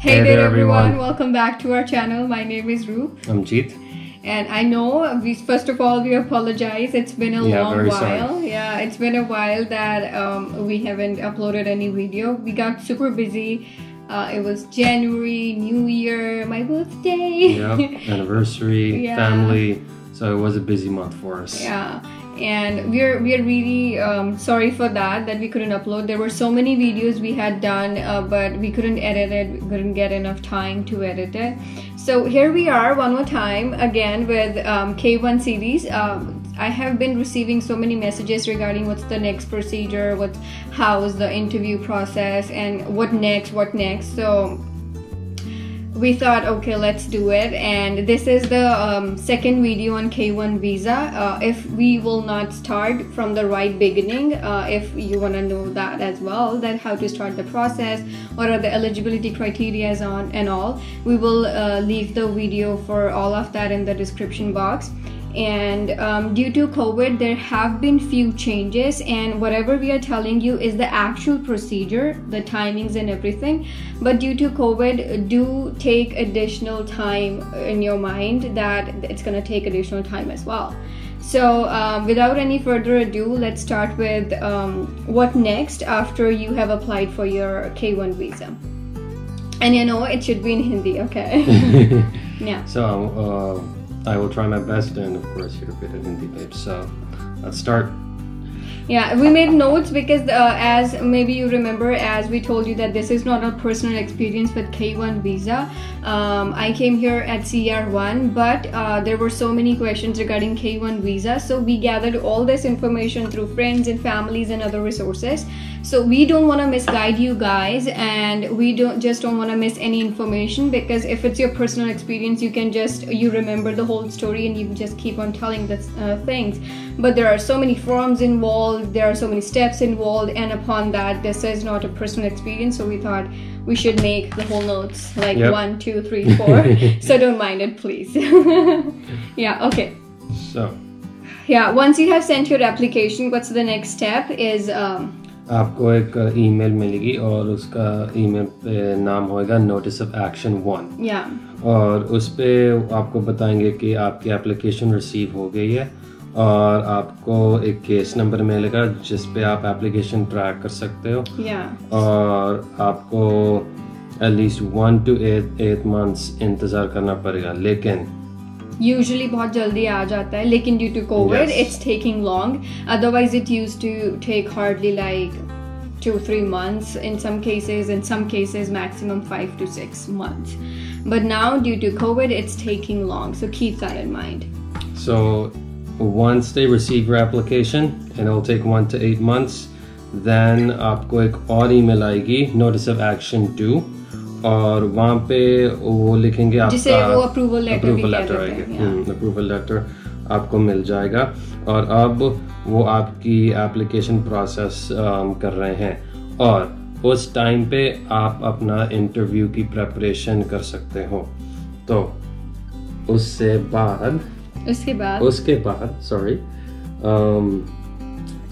Hey there everyone, welcome back to our channel. My name is Roop. I'm Jeet. And I know, first of all, we apologize. It's been a long while. Sorry. Yeah, it's been a while that we haven't uploaded any video. We got super busy. It was January, New Year, my birthday. Yeah, anniversary, family. So it was a busy month for us. Yeah. And we're really sorry for that we couldn't upload. There were so many videos we had done, but we couldn't edit it. We couldn't get enough time to edit it. So here we are one more time again with K1 series. I have been receiving so many messages regarding what's the next procedure, how's the interview process, and what next. So we thought, okay, let's do it. And this is the second video on K1 visa. If we will not start from the right beginning, if you want to know that as well, that how to start the process, what are the eligibility criteria on and all, we will leave the video for all of that in the description box. And due to COVID, there have been few changes, and whatever we are telling you is the actual procedure, the timings and everything. But due to COVID, do take additional time in your mind that it's going to take additional time as well. So without any further ado, let's start with what next after you have applied for your K1 visa. And you know, it should be in Hindi, okay? Yeah. So I will try my best, and of course you're a bit of Hindi babe, so let's start. Yeah, we made notes because as maybe you remember, as we told you that this is not a personal experience with K1 visa. I came here at CR1, but there were so many questions regarding K1 visa, so we gathered all this information through friends and families and other resources. So we don't want to misguide you guys, and we don't want to miss any information, because if it's your personal experience, you can just, you remember the whole story and you just keep on telling the things. But there are so many forms involved, there are so many steps involved, and upon that, this is not a personal experience, so we thought we should make the whole notes, like 1, 2, 3, 4. So don't mind it, please. Yeah, okay. So yeah, once you have sent your application, what's the next step is आपको एक email मिलेगी और उसका email पे नाम होएगा notice of action 1. या और उस पे आपको बताएंगे कि आपकी एप्लीकेशन रिसीव हो गई है, और आपको एक केस नंबर मिलेगा जिस पे आप एप्लीकेशन ट्रैक कर सकते हो. और आपको एटलीस्ट 1 to 8 मंथ्स इंतजार करना पड़ेगा, लेकिन usually बहुत जल्दी आ जाता है, लेकिन due to COVID it's taking long. Otherwise it used to take hardly like 2-3 months in some cases, maximum 5 to 6 months. But now due to COVID it's taking long, so keep that in mind. So once they receive your application, and it'll take 1 to 8 months, then आपको एक और email आएगी notice of action 2, और वहाँ पे वो लिखेंगे आपका approval letter आएगा, approval letter आपको मिल जाएगा, और अब वो आपकी application process कर रहे हैं, और उस time पे आप अपना interview की preparation कर सकते हो. तो उससे बाद उसके बाद सॉरी,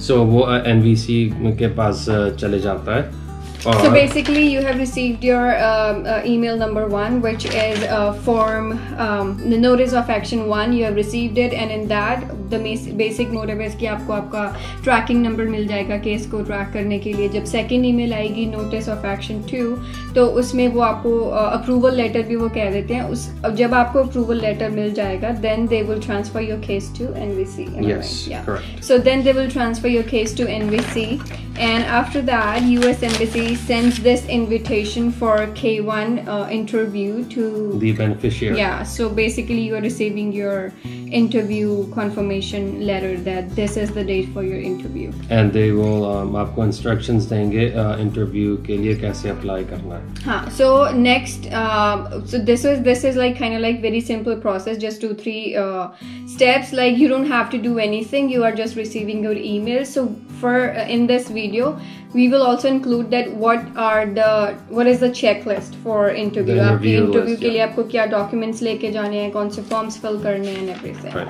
सो वो एनवीसी के पास चले जाता है. So basically, you have received your email number 1, which is form the notice of action 1. You have received it, and in that, the basic motive is कि आपको आपका tracking number मिल जाएगा केस को track करने के लिए. जब second email आएगी notice of action 2, तो उसमें वो आपको approval letter भी वो कह देते हैं. उस जब आपको approval letter मिल जाएगा, then they will transfer your case to NVC. Yes, right? Correct. So then they will transfer your case to NVC, and after that, U.S. Embassy sends this invitation for K1 interview to the beneficiary. Yeah, so basically you are receiving your interview confirmation letter that this is the date for your interview, and they will आपको instructions देंगे interview के लिए कैसे apply करना है. हाँ, so next so this is like kind of like very simple process, just 2-3 steps. Like you don't have to do anything, you are just receiving your email. So for in this video we will also include that what is the checklist for interview. आपकी interview के लिए आपको क्या documents लेके जाने हैं, कौन से forms fill करने हैं, everything.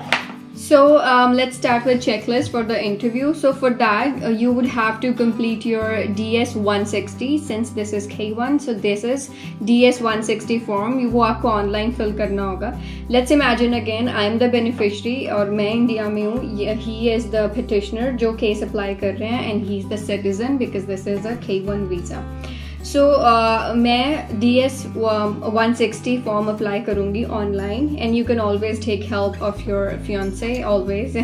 So let's start with checklist for the interview. So for that, you would have to complete your DS-160 since this is K1. So this is DS-160 form. You have to online fill karna hoga. Let's imagine again, I am the beneficiary or मैं India में हूँ. He is the petitioner जो case apply कर रहे हैं and he is the citizen because this is a K1 visa. So मैं DS-160 form apply करूँगी online and you can always take help of your fiance always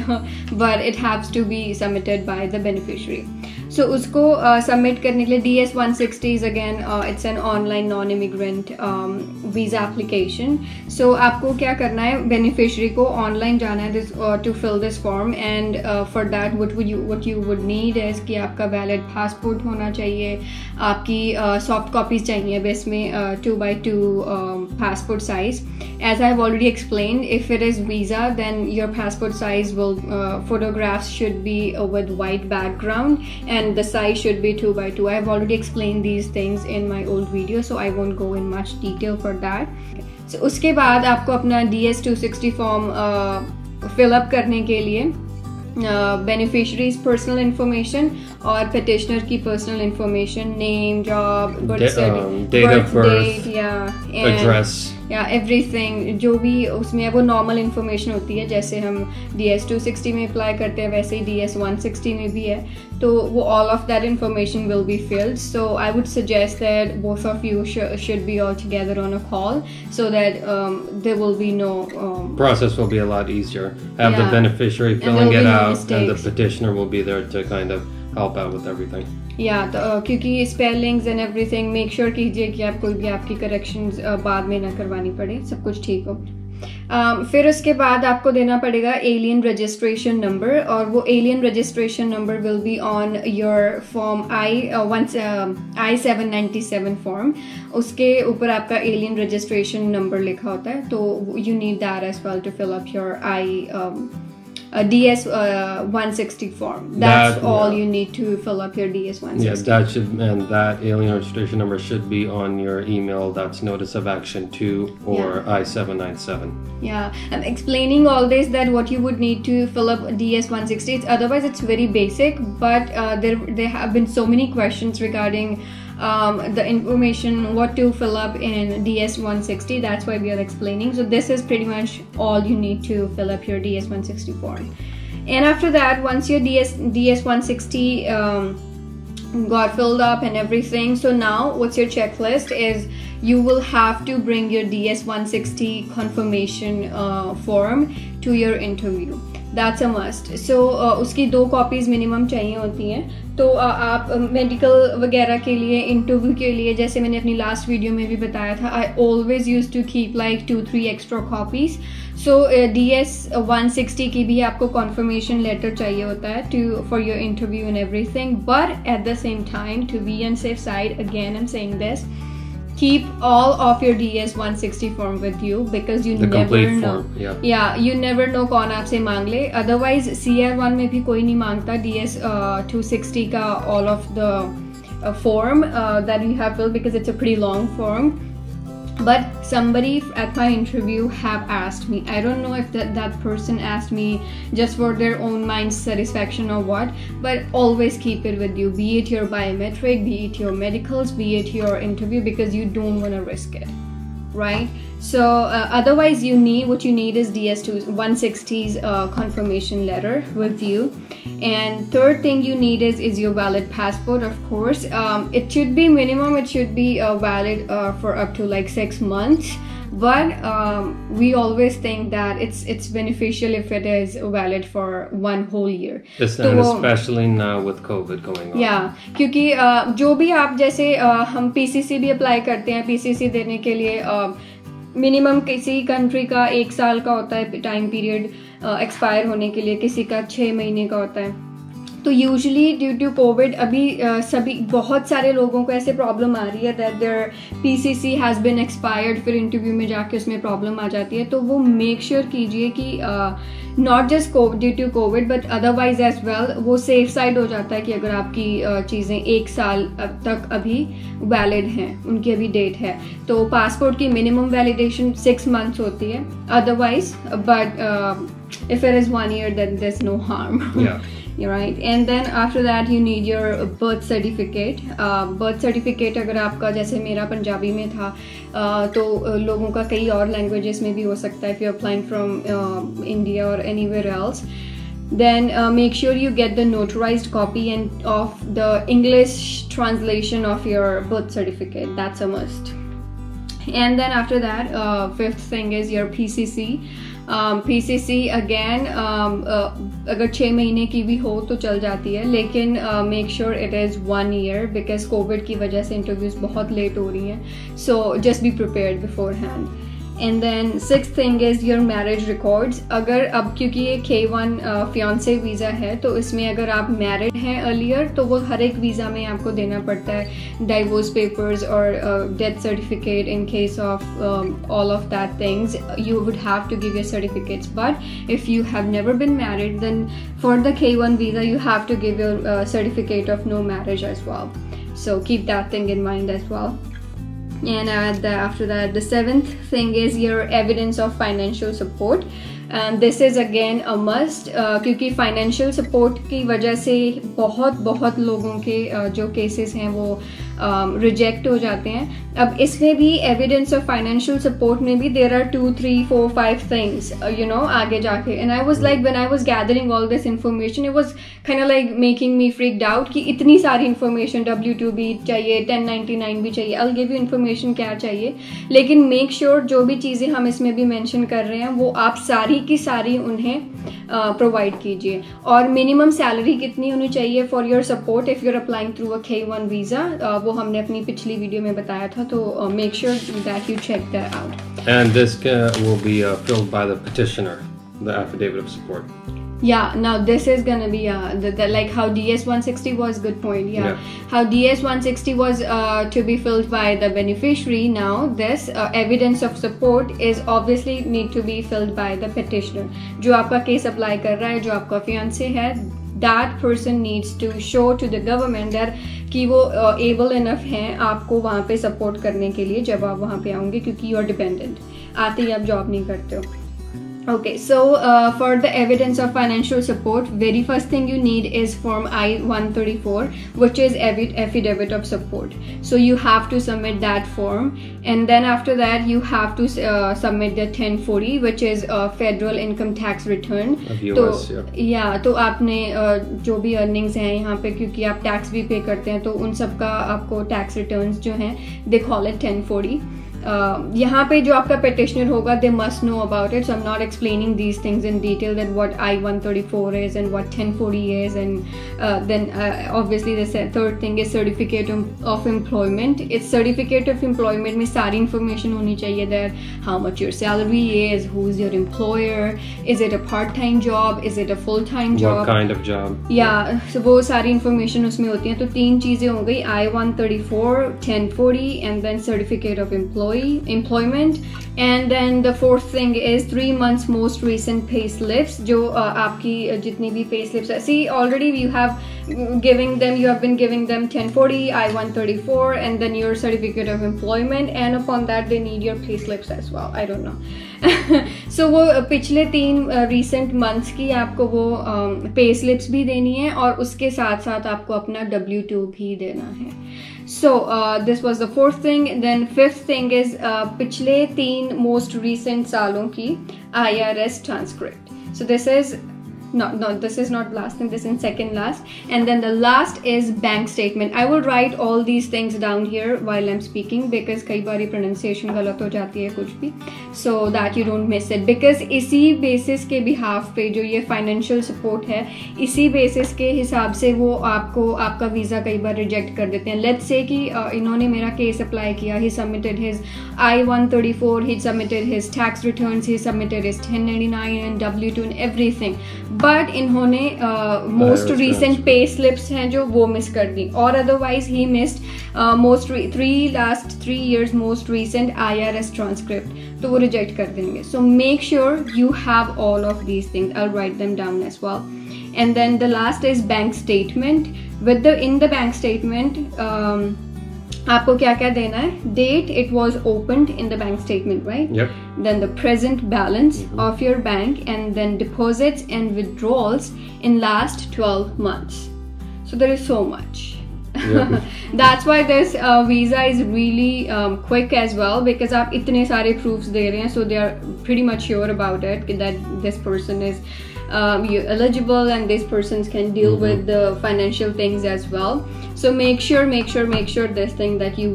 but it has to be submitted by the beneficiary. So उसको submit करने के लिए DS-160 is again it's an online non-immigrant visa application. So आपको क्या करना है beneficiary को online जाना है to fill this form and for that what you would need is कि आपका valid passport होना चाहिए, आपकी soft copies चाहिए best में 2x2 passport size. As I've already explained, if it is visa, then your passport size will photographs should be with white background and the size should be 2x2. I've already explained these things in my old video, so I won't go in much detail for that. So उसके बाद आपको अपना DS-260 form fill up करने के लिए beneficiaries personal information और petitioner की personal information, name, job, date of birth, yeah, and address. Yeah, everything जो भी उसमें है वो normal information होती है जैसे हम DS-260 में apply करते हैं वैसे ही DS-160 में भी है तो वो all of that information will be filled. So I would suggest that both of you should be all together on a call so that there will be no process will be a lot easier. Have the beneficiary filling it out and the petitioner will be there to kind of help out with everything. Yeah, क्योंकि spellings and everything make sure कीजिए कि आप कोई भी आपकी corrections बाद में ना करवानी पड़े, सब कुछ ठीक हो. फिर उसके बाद आपको देना पड़ेगा alien registration number और वो alien registration number will be on your form I-797 form. उसके ऊपर आपका alien registration number लिखा होता है, तो you need that as well to fill up your DS-160 form. That's all you need to fill up your DS-160. Yes, that alien registration number should be on your email. That's Notice of Action 2 or I-797. Yeah, I'm explaining all this that what you would need to fill up DS-160. Otherwise, it's very basic. But there have been so many questions regarding the information what to fill up in DS-160. That's why we are explaining. So this is pretty much all you need to fill up your DS-160 form. And after that, once your DS-160 got filled up and everything, so now what's your checklist is you will have to bring your DS-160 confirmation form to your interview. That's a must. So उसकी 2 copies minimum चाहिए होती हैं तो आप medical वगैरह के लिए interview के लिए जैसे मैंने अपनी last video में भी बताया था I always used to keep like 2-3 extra copies. So DS-160 की भी आपको confirmation letter चाहिए होता है for your interview and everything, but at the same time to be on safe side, again I'm saying this, keep all of your DS-160 form with you because you never know. Yeah, you never know कौन आपसे मांग ले. Otherwise, CR1 में भी कोई नहीं मांगता DS-260 का all of the form that you have filled because it's a pretty long form. But somebody at my interview have asked me, I don't know if that person asked me just for their own mind's satisfaction or what, but always keep it with you, be it your biometric, be it your medicals, be it your interview, because you don't want to risk it, right? So otherwise what you need is DS-160's confirmation letter with you. And third thing you need is your valid passport, of course. It should be minimum, it should be valid for up to like 6 months, but we always think that it's beneficial if it is valid for 1 whole year. Yes, and especially now with COVID going on. Yeah, क्योंकि जो भी आप जैसे हम PCC भी apply करते हैं, PCC देने के लिए मिनिमम किसी कंट्री का 1 साल का होता है टाइम पीरियड एक्सपायर होने के लिए, किसी का 6 महीने का होता है तो यूजुअली ड्यू टू कोविड अभी सभी बहुत सारे लोगों को ऐसे प्रॉब्लम आ रही है that there PCC has been expired, फिर इंटरव्यू में जाके उसमें प्रॉब्लम आ जाती है. तो वो मेक श्योर कीजिए कि not just due to covid but otherwise as well वो सेफ साइड हो जाता है कि अगर आपकी चीज़ें एक साल तक अभी वैलिड हैं, उनकी अभी डेट है, तो पासपोर्ट की मिनिमम वैलिडेशन 6 months होती है otherwise, but if it is 1 year then there is no harm. Right, and then after that you need your birth certificate. Birth certificate अगर आपका जैसे मेरा पंजाबी में था तो लोगों का कई और लैंग्वेजेस में भी हो सकता है if you applying from India और anywhere else. Then make sure you get the notarized copy and of the English translation of your birth certificate. That's a must. And then after that, fifth thing is your PCC. PCC again, अगर 6 महीने की भी हो तो चल जाती है, लेकिन make sure it is 1 year because COVID की वजह से interviews बहुत late हो रही हैं. So just be prepared beforehand. And then sixth thing is your marriage records. अगर अब क्योंकि ये K1 fiancé वीज़ा है तो इसमें अगर आप married हैं earlier तो वो हर एक वीज़ा में आपको देना पड़ता है divorce papers और death certificate in case of all of that things. You would have to give your certificates. But if you have never been married then for the K1 visa you have to give your certificate of no marriage as well. So keep that thing in mind as well. And after that, the seventh thing is your evidence of financial support. And this is again a must क्योंकि financial support की वजह से बहुत लोगों के जो cases हैं वो reject हो जाते हैं. अब इसमें भी evidence of financial support में भी there are 2, 3, 4, 5 things you know आगे जाके. And I was like when I was gathering all this information it was kind of like making me freaked out कि इतनी सारी information W2 भी चाहिए, 1099 भी चाहिए, I'll give you information क्या चाहिए, लेकिन make sure जो भी चीज़ें हम इसमें भी mention कर रहे हैं वो आप सारी की सारी उन्हें प्रोवाइड कीजिए. और मिनिमम सैलरी कितनी होनी चाहिए for your support if you're applying through a K1 visa, वो हमने अपनी पिछली वीडियो में बताया था, तो make sure that you check that out. And this will be filled by the petitioner, the affidavit of support. Yeah, now this is gonna be like how DS-160 was, good point. Yeah, how DS-160 was to be filled by the beneficiary. Now this evidence of support is obviously need to be filled by the petitioner. जो आपका case apply कर रहा है, जो आपका fiancé है, that person needs to show to the government that कि वो able enough हैं आपको वहाँ पे support करने के लिए जब आप वहाँ पे आओगे, क्योंकि you're dependent. आते ही आप जॉब नहीं करते हो. Okay, so for the evidence of financial support, very first thing you need is Form I-134, which is affidavit of support. So you have to submit that form, and then after that you have to submit the 1040, which is federal income tax return. US, तो yeah, तो आपने जो भी earnings हैं यहाँ पे, क्योंकि आप tax भी pay करते हैं, तो उन सब का आपको tax returns जो हैं, they call it 1040. यहाँ पे जो आपका petitioner होगा they must know about it, so I'm not explaining these things in detail that what I-134 is and what 1040 is, and then obviously the third thing is certificate of employment. It's certificate of employment में सारी information होनी चाहिए that how much your salary is, who's your employer, is it a part-time job, is it a full-time job, what kind of job. Yeah, so वो सारी information उसमें होती है. तो 3 चीज़ें हो गई, I-134, 1040 and then certificate of employment. And then the fourth thing is 3 months most recent pay slips. जो आपकी जितनी भी pay slips, see already you have giving them, you have been giving them 1040, I-134 and then your certificate of employment, and upon that they need your pay slips as well. I don't know. So वो पिछले 3 recent months की आपको वो pay slips भी देनी है और उसके साथ साथ आपको अपना W2 भी देना है. So this was the fourth thing. Then fifth thing is पिछले 3 most recent सालों की IRS transcript. So this is not last thing, this is second last. And then the last is bank statement. I will write all these things down here while I'm speaking because कई बारी pronunciation गलत हो जाती है कुछ भी, so that you don't miss it. Because इसी basis के behalf पे जो ये financial support है, इसी basis के हिसाब से वो आपको आपका visa कई बार reject कर देते हैं. Let's say कि इन्होंने मेरा case apply किया, he submitted his I-134, he submitted his tax returns, he submitted his 1099 and W2 and everything. But इन्होंने मोस्ट रिसेंट पे स्लिप्स हैं जो वो मिस कर दी, और अदरवाइज ही missed most last 3 years most recent IRS transcript, तो वो रिजेक्ट कर देंगे. So make sure you have all of these things. I will write them down as well. And then the last is bank statement. In the bank statement आपको क्या क्या देना है? Date it was opened in the bank statement, right? Then the present balance of your bank and then deposits and withdrawals in last 12 months. So there is so much. That's why this visa is really quick as well, because आप इतने सारे proofs दे रहे हैं, so they are pretty much sure about it that this person is you're eligible and these persons can deal with the financial things as well. So make sure this thing that you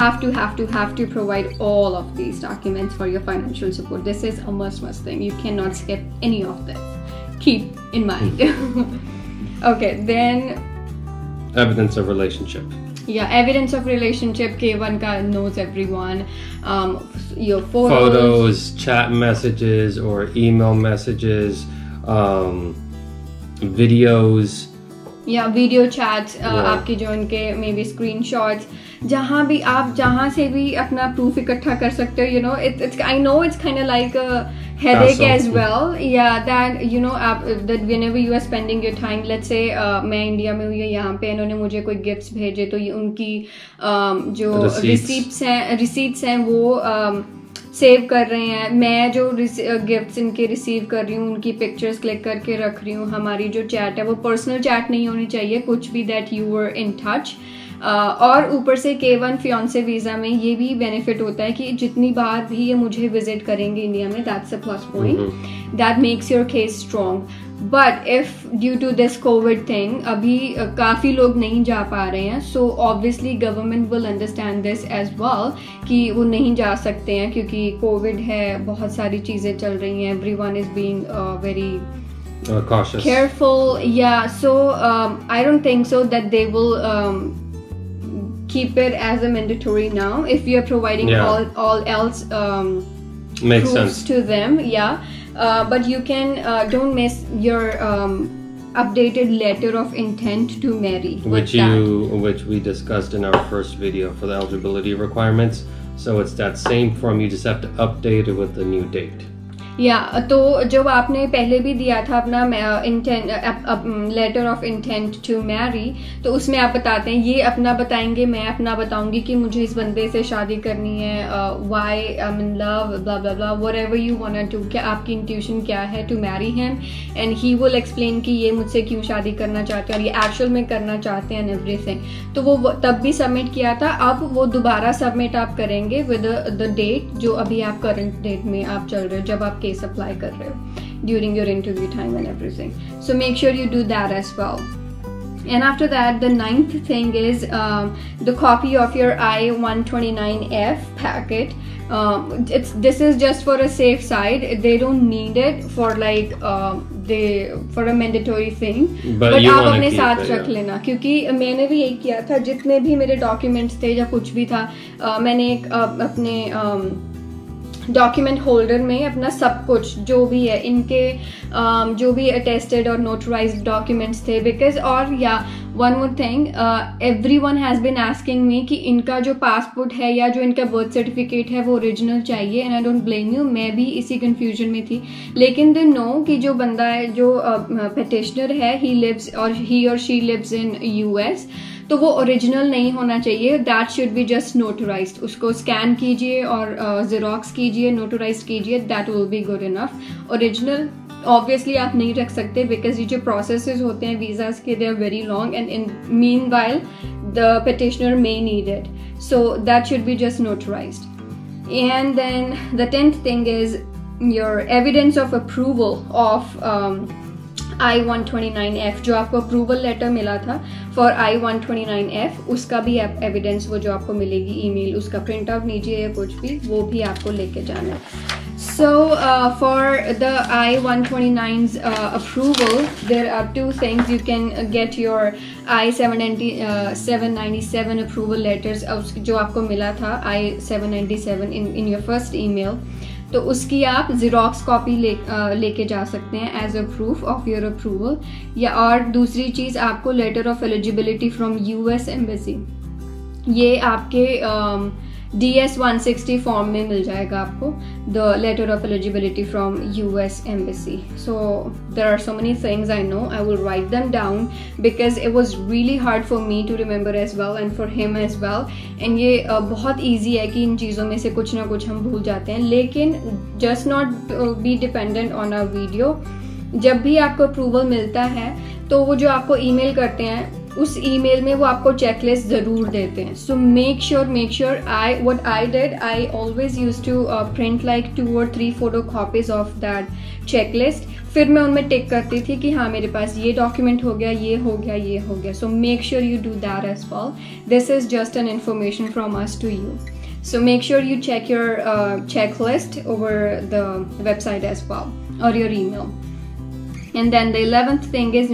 have to provide all of these documents for your financial support. This is a must thing. You cannot skip any of this. Keep in mind. Okay, then evidence of relationship. Yeah, evidence of relationship. K1 ka knows everyone. Your photos, chat messages or email messages, videos, या video chats, आपके जो उनके may be screenshots, जहाँ से भी अपना proof इकट्ठा कर सकते हो. You know it's I know it's kind of like a headache as well. या that you know that whenever you are spending your time, let's say मैं इंडिया में हुई, यहाँ पे इन्होंने मुझे कोई गिफ्ट्स भेजे, तो ये उनकी जो रिसीट्स हैं वो सेव कर रहे हैं. मैं जो गिफ्ट्स इनके रिसीव कर रही हूँ उनकी पिक्चर्स क्लिक करके रख रही हूँ. हमारी जो चैट है वो पर्सनल चैट नहीं होनी चाहिए कुछ भी, that you were in touch. और ऊपर से K1 फियांसे वीज़ा में ये भी बेनिफिट होता है कि जितनी बार भी ये मुझे विजिट करेंगे इंडिया में, that's a plus point, that makes your case strong. But if due to this Covid thing अभी काफ़ी लोग नहीं जा पा रहे हैं, सो obviously government will understand this as well कि वो नहीं जा सकते हैं क्योंकि कोविड है, बहुत सारी चीज़ें चल रही हैं, every one is being very cautious, careful. Yeah, so I don't think so that they will keep it as a mandatory now if you are providing all else makes sense to them. Yeah, but you can don't miss your updated letter of intent to marry, which we discussed in our first video for the eligibility requirements. So it's that same form, you just have to update it with the new date. या तो जब आपने पहले भी दिया था अपना letter of intent to marry, तो उसमें आप बताते हैं, ये अपना बताएंगे, मैं अपना बताऊंगी कि मुझे इस बंदे से शादी करनी है, why I am in love, blah blah blah, whatever you want to, क्या आपकी इंट्यूशन क्या है to marry him, and he will explain कि ये मुझसे क्यों शादी करना चाहते हैं और ये एक्चुअल में करना चाहते हैं, एवरीथिंग. तो वो तब भी सबमिट किया था, अब वो दोबारा सबमिट आप करेंगे विद द डेट जो अभी आप करंट डेट में आप चल रहे हो, जब आप अप्लाई कर रहे हो during your interview time and everything. So make sure you do that as well. And after that, the 9th thing is the copy of your I-129F packet. This is just for a safe side. They don't need it for like for a mandatory thing. But you आप अपने साथ रख लेना, क्योंकि मैंने भी यही किया था. जितने भी मेरे documents थे या कुछ भी था, मैंने अपने डॉक्यूमेंट होल्डर में अपना सब कुछ जो भी है इनके जो भी अटेस्टेड और नोटराइज्ड डॉक्यूमेंट्स थे, बिकॉज और या one more thing, everyone has been asking me कि इनका जो पासपोर्ट है या जो इनका बर्थ सर्टिफिकेट है वो ओरिजिनल चाहिए. And I don't blame you, मैं भी इसी कन्फ्यूजन में थी. लेकिन दे नो कि जो बंदा है, जो पेटिशनर है, ही और शी लिव्स इन US, तो वो ओरिजिनल नहीं होना चाहिए. That should be just notarized. उसको स्कैन कीजिए और ज़ेरॉक्स कीजिए, नोटराइज कीजिए, that will be good enough. Original obviously आप नहीं रख सकते, बिकॉज ये जो प्रोसेसेस होते हैं वीज़ाज़ के, they are very long and in meanwhile the petitioner may need it, so that should be just notarized. And then the 10th thing is your evidence of approval of I-129F. जो आपको approval letter मिला था for I-129F, उसका भी evidence वो जो आपको मिलेगी ईमेल, उसका प्रिंट आउट लीजिए या कुछ भी, वो भी आपको लेके जाना है. So for the I-129's approval, there are two things. You can get your I-797 approval letters, जो आपको मिला था I-797 in your first email. तो उसकी आप ज़ीरॉक्स कॉपी लेके जा सकते हैं as a proof of your approval. या और दूसरी चीज़ आपको letter of eligibility from US embassy, ये आपके DS-160 फॉर्म में मिल जाएगा आपको, the letter of eligibility from US Embassy. So there are so many things I know. I will write them down because it was really hard for me to remember as well and for him as well. And ये बहुत easy है कि इन चीज़ों में से कुछ ना कुछ हम भूल जाते हैं, लेकिन just not be dependent on our video. जब भी आपको approval मिलता है तो वो जो आपको email करते हैं उस ईमेल में वो आपको चेकलिस्ट ज़रूर देते हैं। So make sure I always use to print like 2 or 3 photo copies of that checklist, फिर मैं उनमें टिक करती थी कि हाँ मेरे पास ये डॉक्यूमेंट हो गया, ये हो गया, ये हो गया। So make sure you do that as well. This is just an information from us to you. So make sure you check your checklist over the website as well और your email. And then the 11th thing is,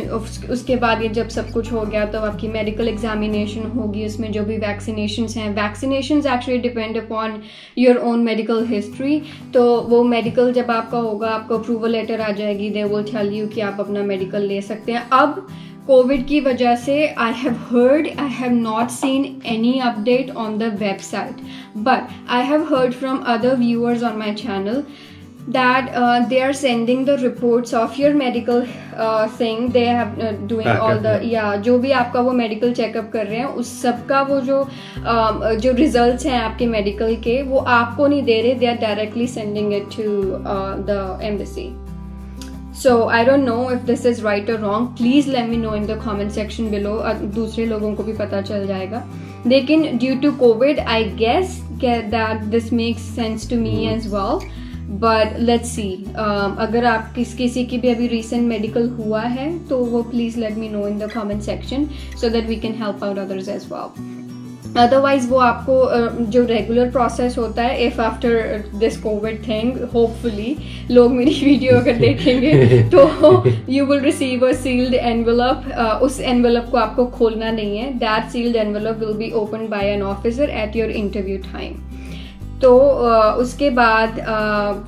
उसके बाद ये जब सब कुछ हो गया तो आपकी मेडिकल एग्जामिनेशन होगी, उसमें जो भी वैक्सीनेशंस हैं, vaccinations actually depend upon your own medical history. तो वो मेडिकल जब आपका होगा, आपको अप्रूवल लेटर आ जाएगी, दे विल टेल यू कि आप अपना मेडिकल ले सकते हैं। अब कोविड की वजह से I have not seen any update on the website, but I have heard from other viewers on my channel that they are sending the reports of your medical thing. They have doing Back all the yeah जो भी आपका वो medical checkup कर रहे हैं उस सब का वो जो results हैं आपके medical के वो आपको नहीं दे रहे, they are directly sending it to the embassy. So I don't know if this is right or wrong. Please let me know in the comment section below. दूसरे लोगों को भी पता चल जाएगा, लेकिन due to COVID I guess that this makes sense to me as well. But let's see, अगर आप किसी की भी अभी रिसेंट मेडिकल हुआ है तो वो please let me know in the comment section so that we can help out others as well. Otherwise वो आपको जो रेगुलर प्रोसेस होता है, if after this Covid thing hopefully लोग मेरी वीडियो अगर देखेंगे तो you will receive a sealed envelope. उस एनवेलप को आपको खोलना नहीं है, that sealed envelope will be open by an officer at your interview time. तो उसके बाद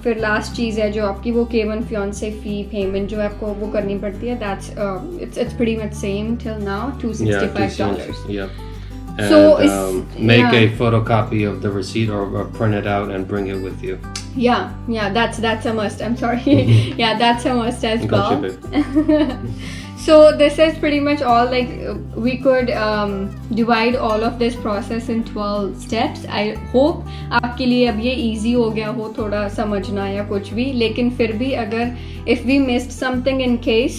फिर लास्ट चीज़ है जो आपकी वो K1 फियांसे फी पेमेंट जो आपको वो करनी पड़ती है, that's it's pretty much same till now $265. So make a photocopy of the receipt or print it out and bring it with you. Yeah, that's a must. I'm sorry. Yeah, that's a must as well. So this is pretty much all. Like we could divide all of this process in 12 steps. I hope आपके लिए अब ये easy हो गया हो थोड़ा समझना या कुछ भी, लेकिन फिर भी अगर if we missed something in case,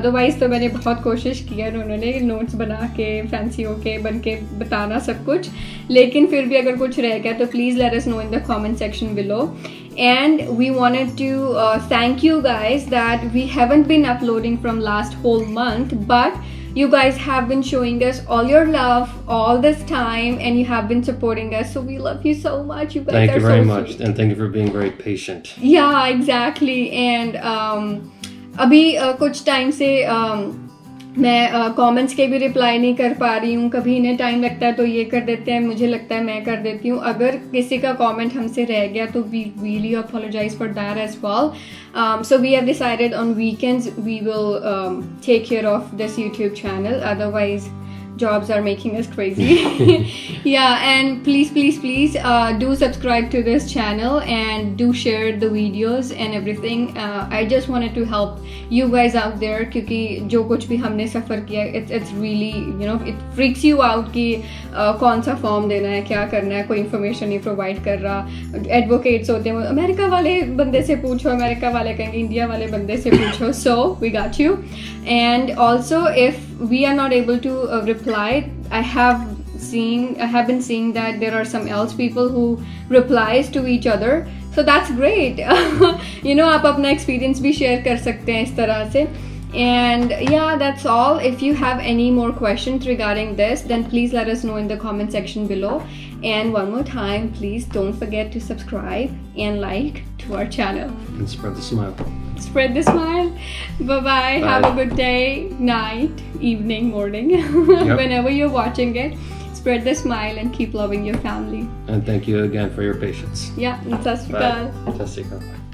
otherwise तो मैंने बहुत कोशिश की है, उन्होंने notes बना के fancy होके बन के बताना सब कुछ, लेकिन फिर भी अगर कुछ रह गया तो please let us know in the comment section below. And we wanted to thank you guys that we haven't been uploading from last whole month, but you guys have been showing us all your love all this time and you have been supporting us, so we love you so much. You guys thank you very much and thank you for being very patient. Yeah, exactly. And abhi kuch time se मैं comments के भी reply नहीं कर पा रही हूँ, कभी इन्हें टाइम लगता है तो ये कर देते हैं, मुझे लगता है मैं कर देती हूँ। अगर किसी का कमेंट हमसे रह गया तो we really apologise for that as well. So we have decided on weekends we will take care of this YouTube channel, otherwise jobs are making us crazy. Yeah, and please do subscribe to this channel and do share the videos and everything. I just wanted to help you guys out there kyunki jo kuch bhi humne suffer kiya, it's really, you know, it freaks you out ki kaun sa form dena hai, kya karna hai, koi information nahi provide kar raha. Advocates hote hain, america wale bande se pucho, america wale kahenge india wale bande se pucho. So we got you. And also if we are not able to reply, I have been seeing that there are some else people who replies to each other, so that's great. You know, aap apna experience bhi share kar sakte hain is tarah se. And yeah, that's all. If you have any more questions regarding this, then please let us know in the comment section below. And one more time, please don't forget to subscribe and like to our channel and spread the smile. Bye. Have a good day, night, evening, morning. Yep. Whenever you're watching it, Spread the smile and keep loving your family. And thank you again for your patience. Yeah, fantastic. Bye. Fantastic.